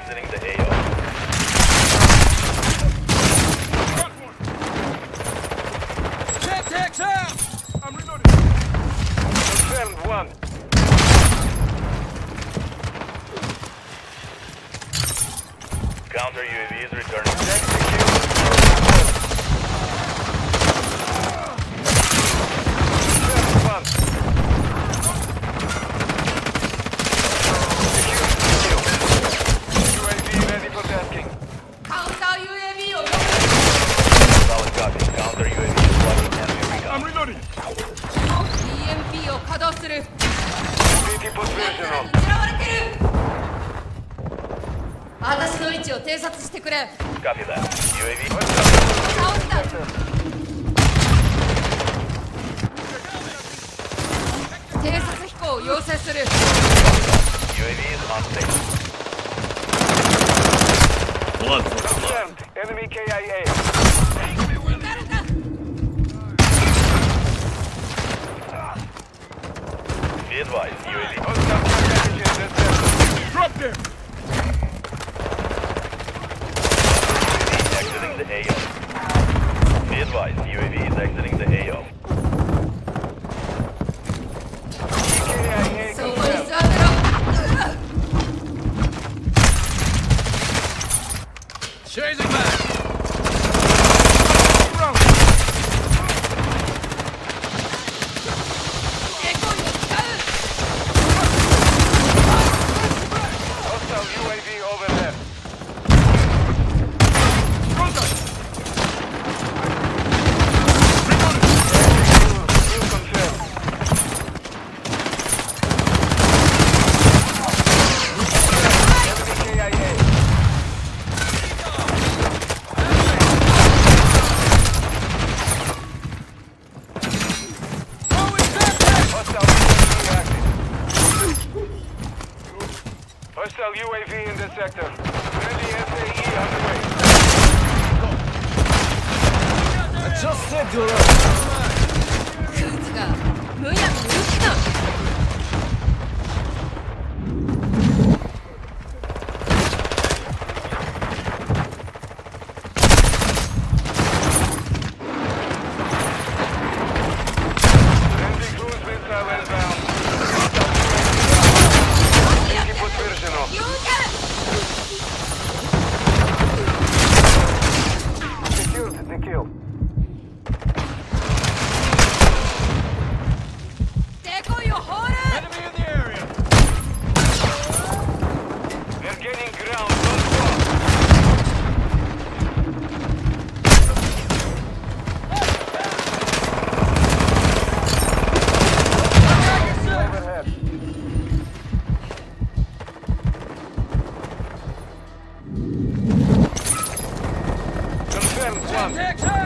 exiting the AO. Tactics out! I'm reloading. Confirmed one. Counter UAV is returning. Copy that. UAV. UAV is on station. Blood. Confirmed. Enemy KIA. Be advised. UAV. Drop them. The AO. Be advised, UAV is exiting the AO. So chasing back! Hostile UAV over there. Hostile UAV in this sector. Friendly SAE underway. I just said you're up. Friendly cruise missile inbound. Next up!